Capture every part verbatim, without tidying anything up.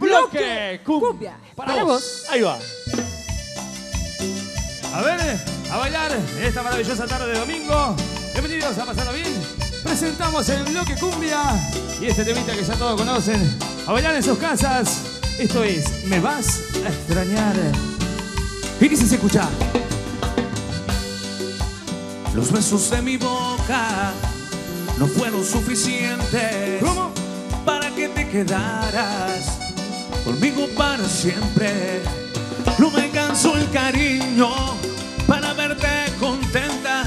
Bloque Cumbia. Para, Para vos. vos. Ahí va. A ver, a bailar en esta maravillosa tarde de domingo. Bienvenidos a Pasarlo Bien. Presentamos el Bloque Cumbia y este temita que ya todos conocen. A bailar en sus casas. Esto es Me Vas a Extrañar. ¿Qué quieres escuchar? Los besos de mi boca no fueron suficientes. ¿Cómo? Para que te quedaras conmigo para siempre. No me cansó el cariño para verte contenta.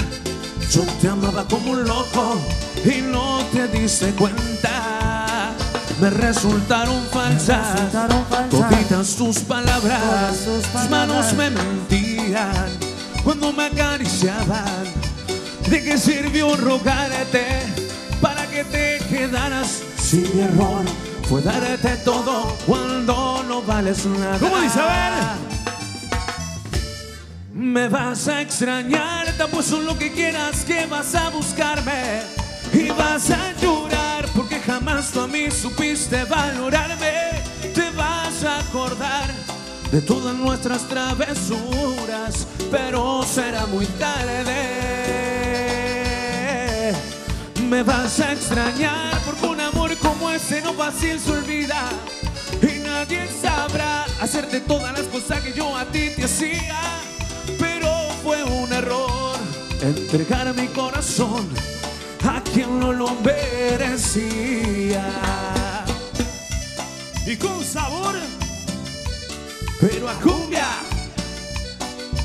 Yo te amaba como un loco y no te diste cuenta. Me resultaron falsas, me resultaron falsas. Toditas tus palabras. Todas tus palabras. Tus manos me mentían cuando me acariciaban. ¿De qué sirvió rogarte para que te quedaras? Si mi error fue darte todo cuando no vales nada. ¿Cómo dice? A ver. Me vas a extrañar, te apuesto lo que quieras que vas a buscarme. Y vas a llorar porque jamás tú a mí supiste valorarme. Te vas a acordar de todas nuestras travesuras, pero será muy tarde. Me vas a extrañar porque un amor como ese no fácil se olvida. Y nadie sabrá hacerte todas las cosas que yo a ti te hacía. Pero fue un error entregar mi corazón a quien no lo merecía. Y con sabor, pero a cumbia.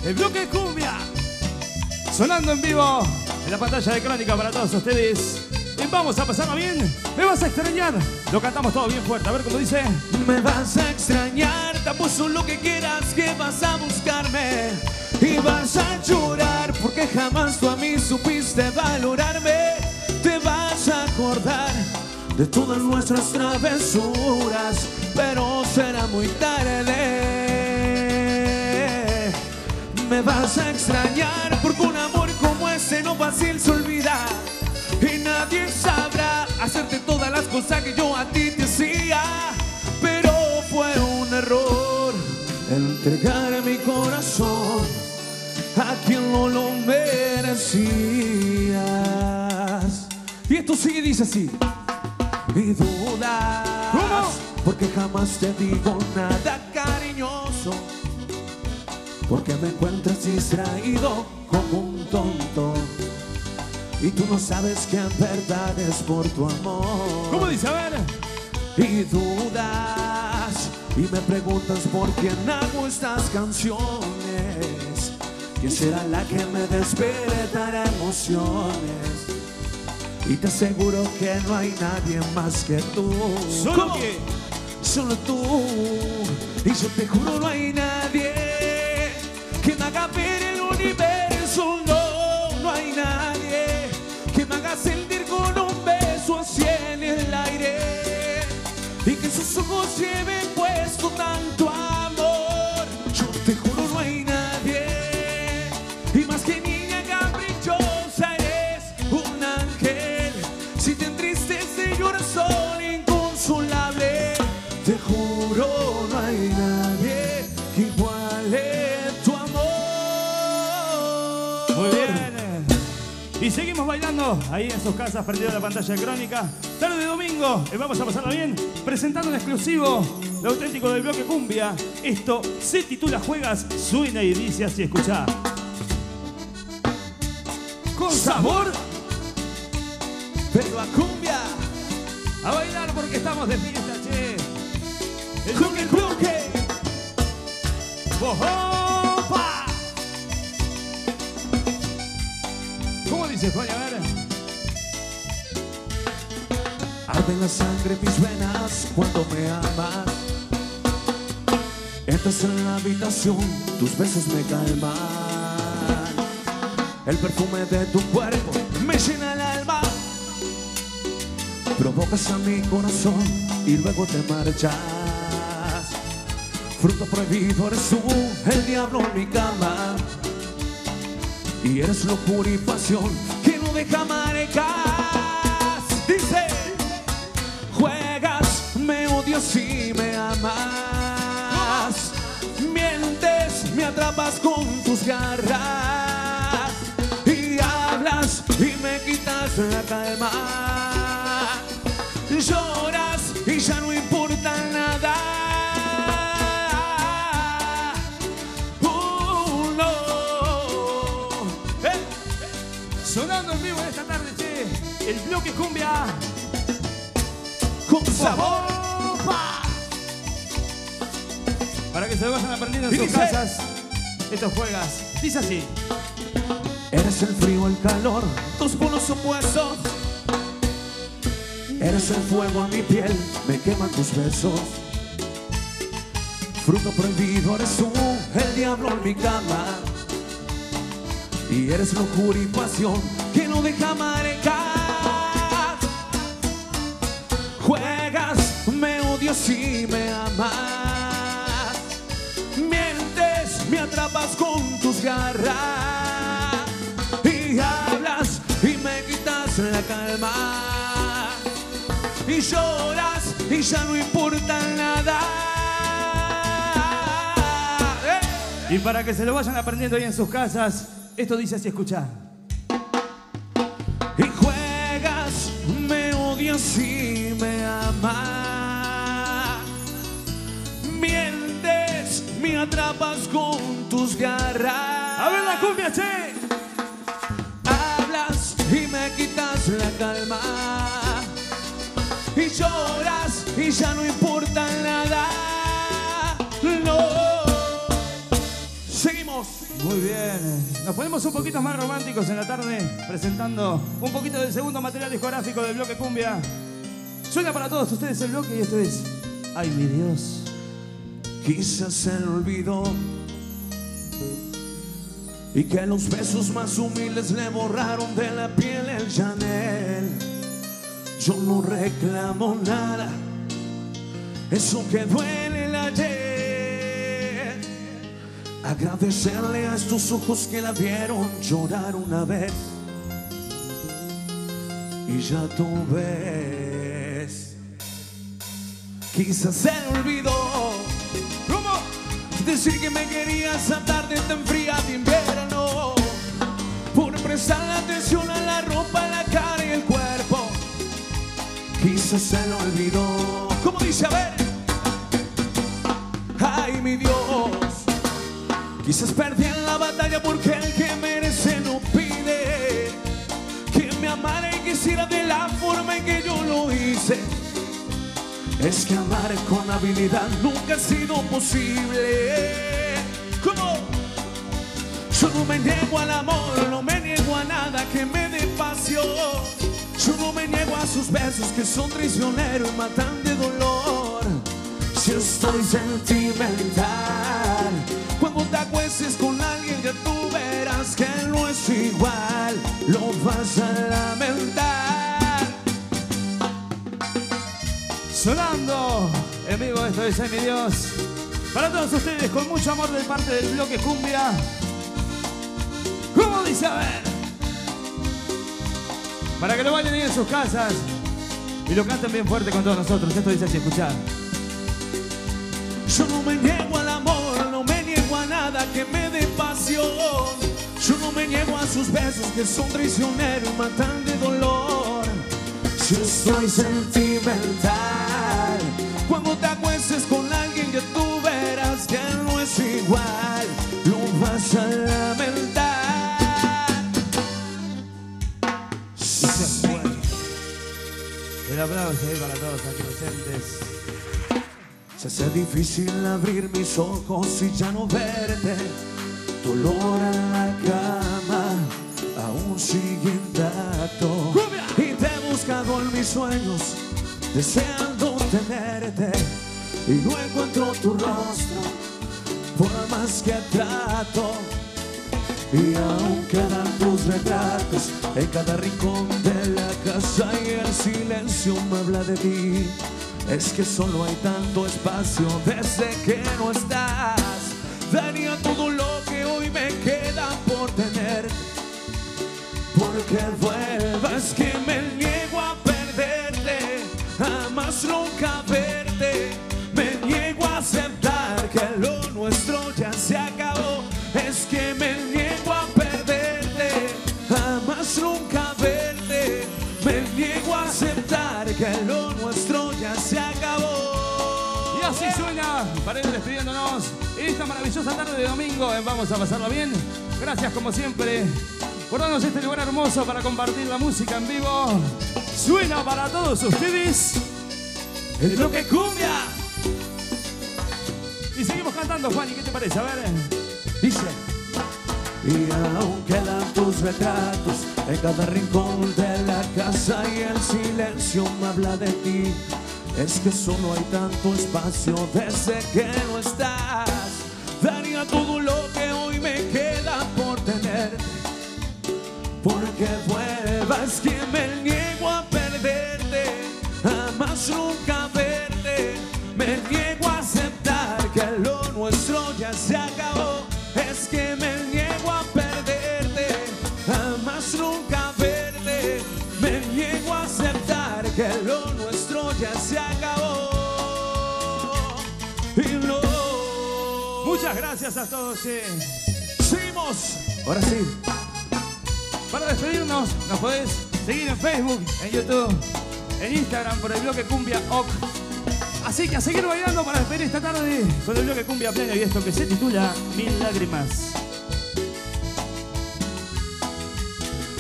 El Bloque Cumbia sonando en vivo en la pantalla de Crónica para todos ustedes. Y vamos a pasarlo bien. Me vas a extrañar. Lo cantamos todo bien fuerte. A ver cómo dice. Me vas a extrañar. Te apuesto lo que quieras que vas a buscarme. Y vas a llorar porque jamás tú a mí supiste valorarme. Te vas a acordar de todas nuestras travesuras, pero será muy tarde. Me vas a extrañar porque un amor no fácil se olvida. Y nadie sabrá hacerte todas las cosas que yo a ti te hacía. Pero fue un error entregar mi corazón a quien no lo merecías. Y esto sigue, dice así. Y dudas. ¿Cómo? Porque jamás te digo nada cariñoso, porque me encuentras distraído como un tonto y tú no sabes que en verdad es por tu amor. ¿Cómo dice? A ver. Y dudas y me preguntas por quién hago estas canciones. ¿Quién será la que me despertará emociones? Y te aseguro que no hay nadie más que tú. ¿Solo que? Solo tú. Y yo te juro no hay nadie que me haga ver el universo, no, no hay nadie que me haga sentir con un beso así en el aire y que sus ojos lleven puesto tanto amor. Yo te juro no hay nadie, y más que niña caprichosa es un ángel. Si te entristece el corazón inconsolable, te juro no hay nadie que iguale. Muy bien. Y seguimos bailando ahí en sus casas, frente a la pantalla de Crónica. Tarde de domingo, vamos a pasarla bien, presentando un exclusivo, lo auténtico del Bloque Cumbia. Esto se titula Juegas, suena y dice así, escuchá. Con sabor, pero a cumbia. A bailar porque estamos de fiesta, che. El Bloque, el Bloque. ¡Opa! ¿Cómo dices, Juan? A ver. Arde la sangre en mis venas cuando me amas. Entras en la habitación, tus besos me calman. El perfume de tu cuerpo me llena el alma. Provocas a mi corazón y luego te marchas. Fruto prohibido eres tú, el diablo en mi cama. Y eres locura y pasión que no deja marcas. Dice, juegas, me odias y me amas. más. Mientes, me atrapas con tus garras y hablas y me quitas la calma. Lloras y ya no importa nada. Oh, no. eh. Sonando en vivo esta tarde, che, el bloque cumbia con sabor. Para que se vayan aprendiendo en sus casas estos juegas. Dice así. Eres el frío, el calor, dos polos opuestos. Eres el fuego a mi piel, me queman tus besos. Fruto prohibido eres tú, el diablo en mi cama. Y eres locura y pasión que no deja marcar. Juegas, me odias si me amas. Me atrapas con tus garras y hablas y me quitas la calma. Y lloras y ya no importa nada. ¡Eh! Y para que se lo vayan aprendiendo ahí en sus casas, esto dice así, escuchá. Y juegas, me odias y me amas. Mientras me atrapas con tus garras. A ver la cumbia, che. Hablas y me quitas la calma. Y lloras y ya no importa nada. No. Seguimos. Muy bien. Nos ponemos un poquito más románticos en la tarde, presentando un poquito del segundo material discográfico del bloque cumbia. Suena para todos ustedes el bloque y esto es Ay mi Dios. Quizás el olvido y que los besos más humildes le borraron de la piel el Chanel. Yo no reclamo nada, eso que duele el ayer. Agradecerle a estos ojos que la vieron llorar una vez y ya tú ves. Quizás el olvido. Decir que me querías a tarde tan fría de invierno, por prestar la atención a la ropa, la cara y el cuerpo. Quizás se lo olvidó. ¿Cómo dice? A ver. Ay mi Dios. Quizás perdí en la batalla porque el que merece no pide que me amara y quisiera de la forma en que yo lo hice. Es que amar con habilidad nunca ha sido posible. ¿Cómo? Yo no me niego al amor, no me niego a nada que me dé pasión. Yo no me niego a sus besos que son traicioneros y matan de dolor. Si estoy sentimental, cuando te acuestes con alguien ya tú verás que no es igual. Lo vas a lamentar. Sonando en vivo, esto es Ay mi Dios. Para todos ustedes, con mucho amor de parte del bloque cumbia. ¿Cómo dice? A ver. Para que lo bailen bien en sus casas y lo canten bien fuerte con todos nosotros. Esto dice así, escuchad. Yo no me niego al amor, no me niego a nada que me dé pasión. Yo no me niego a sus besos que son traicioneros y matan de dolor. Si estoy sentimental, cuando te acuestes con alguien que tú verás que no es igual, lo vas a lamentar. Sí. El aplauso ahí para todos aquí presentes. Se hace difícil abrir mis ojos y ya no verte. Dolor en la cama, aún sigue intacto. Y te he buscado en mis sueños, deseando tenerte y no encuentro tu rostro por más que trato. Y aún quedan tus retratos en cada rincón de la casa y el silencio me habla de ti. Es que solo hay tanto espacio desde que no estás. Daría todo lo que hoy me queda por tener, porque vuelvas que me niego a perderte. Jamás nunca verte, me niego Y así suena, para ir despidiéndonos esta maravillosa tarde de domingo en Vamos a Pasarlo Bien. Gracias como siempre por darnos este lugar hermoso para compartir la música en vivo. Suena para todos ustedes el Bloque Cumbia. Y seguimos cantando, Juan, ¿y qué te parece? A ver, dice. Y aún quedan tus retratos en cada rincón de la casa y el silencio me habla de ti. Es que solo hay tanto espacio desde que no estás. Daría todo lo que hoy me queda por tenerte, porque vuelvas que me niego a perderte, a más nunca verte. Me niego a aceptar que lo nuestro ya se acabó. Es que me niego a perderte, a más nunca verte. Me niego a aceptar que lo nuestro ya se acabó. Y no. Muchas gracias a todos. Sí. Seguimos. Ahora sí. Para despedirnos, nos podés seguir en Facebook, en YouTube, en Instagram por el Bloque Cumbia O C. Así que a seguir bailando para despedir esta tarde con el Bloque Cumbia pleno y esto que se titula Mil Lágrimas.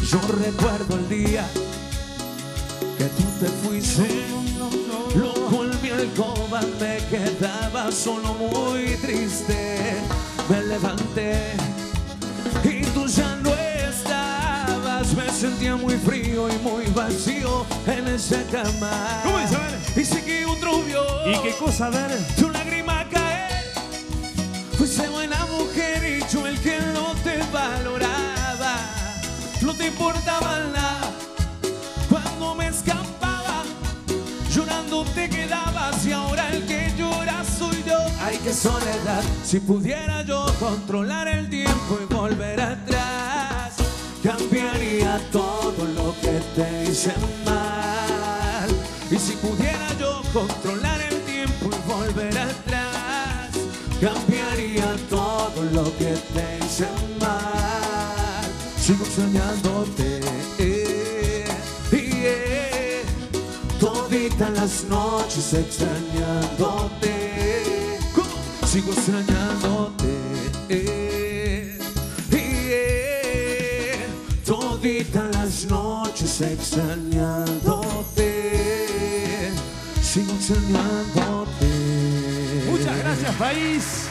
Yo recuerdo el día que tú te fuiste. Loco en mi alcoba me quedaba solo muy triste. Me levanté y tú ya no estabas. Me sentía muy frío y muy vacío en esa cama. ¿Cómo es? A ver. Y seguí un rubio. ¿Y qué cosa? A ver. Tu lágrima caer. Fuiste buena mujer y yo el que no te valoraba. No te importaba nada. Cuando me escapaba, llorando te quedabas y ahora el que llora soy yo. Ay, qué soledad, si pudiera yo controlar el tiempo y volver atrás, cambiaría todo lo que te hice mal. Y si pudiera yo controlar el tiempo y volver atrás, cambiaría todo lo que te hice mal. Sigo soñándote. Las noches extrañándote, sigo extrañándote, yeah. Toditas las noches extrañándote, sigo extrañándote. Muchas gracias, país.